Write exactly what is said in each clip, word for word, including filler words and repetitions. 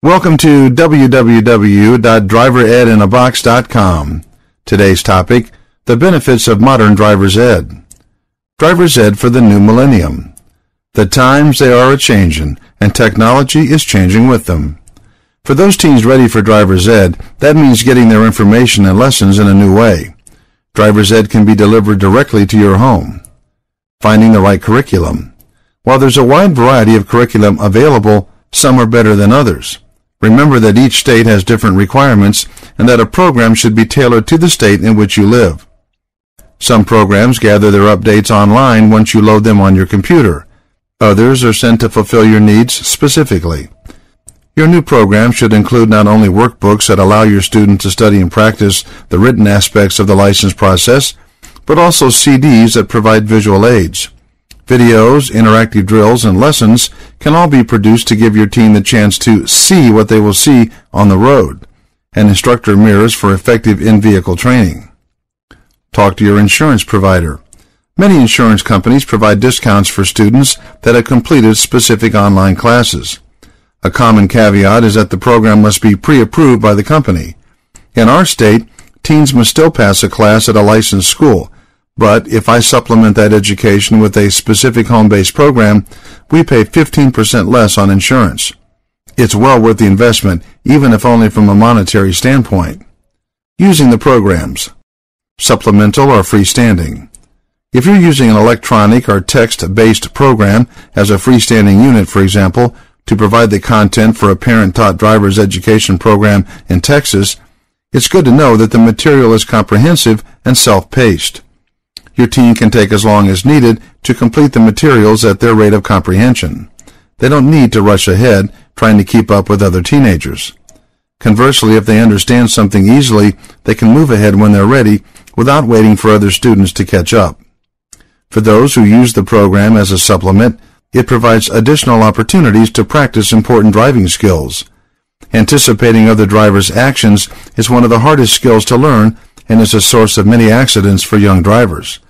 Welcome to w w w dot drivered in a box dot com. Today's topic, the benefits of modern driver's ed. Driver's ed for the new millennium. The times they are a-changin', and technology is changing with them. For those teens ready for driver's ed, that means getting their information and lessons in a new way. Driver's ed can be delivered directly to your home. Finding the right curriculum. While there's a wide variety of curriculum available, some are better than others. Remember that each state has different requirements and that a program should be tailored to the state in which you live. Some programs gather their updates online once you load them on your computer. Others are sent to fulfill your needs specifically. Your new program should include not only workbooks that allow your student to study and practice the written aspects of the license process, but also C Ds that provide visual aids. Videos, interactive drills, and lessons can all be produced to give your teen the chance to see what they will see on the road, and instructor mirrors for effective in-vehicle training. Talk to your insurance provider. Many insurance companies provide discounts for students that have completed specific online classes. A common caveat is that the program must be pre-approved by the company. In our state, teens must still pass a class at a licensed school, but if I supplement that education with a specific home-based program, we pay fifteen percent less on insurance. It's well worth the investment, even if only from a monetary standpoint. Using the programs, supplemental or freestanding. If you're using an electronic or text-based program as a freestanding unit, for example, to provide the content for a parent-taught driver's education program in Texas, it's good to know that the material is comprehensive and self-paced. Your teen can take as long as needed to complete the materials at their rate of comprehension. They don't need to rush ahead, trying to keep up with other teenagers. Conversely, if they understand something easily, they can move ahead when they're ready without waiting for other students to catch up. For those who use the program as a supplement, it provides additional opportunities to practice important driving skills. Anticipating other drivers' actions is one of the hardest skills to learn and is a source of many accidents for young drivers.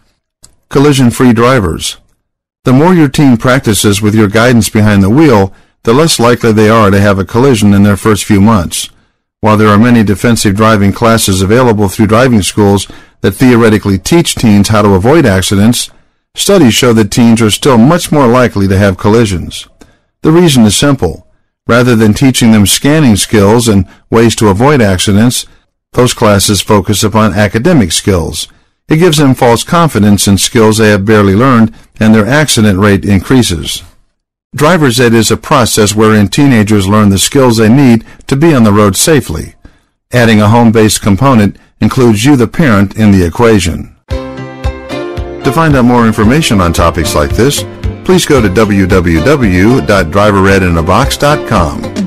Collision-free drivers. The more your teen practices with your guidance behind the wheel, the less likely they are to have a collision in their first few months. While there are many defensive driving classes available through driving schools that theoretically teach teens how to avoid accidents, studies show that teens are still much more likely to have collisions. The reason is simple. Rather than teaching them scanning skills and ways to avoid accidents, those classes focus upon academic skills. It gives them false confidence in skills they have barely learned, and their accident rate increases. Driver's ed is a process wherein teenagers learn the skills they need to be on the road safely. Adding a home-based component includes you, the parent, in the equation. To find out more information on topics like this, please go to w w w dot drivered in a box dot com.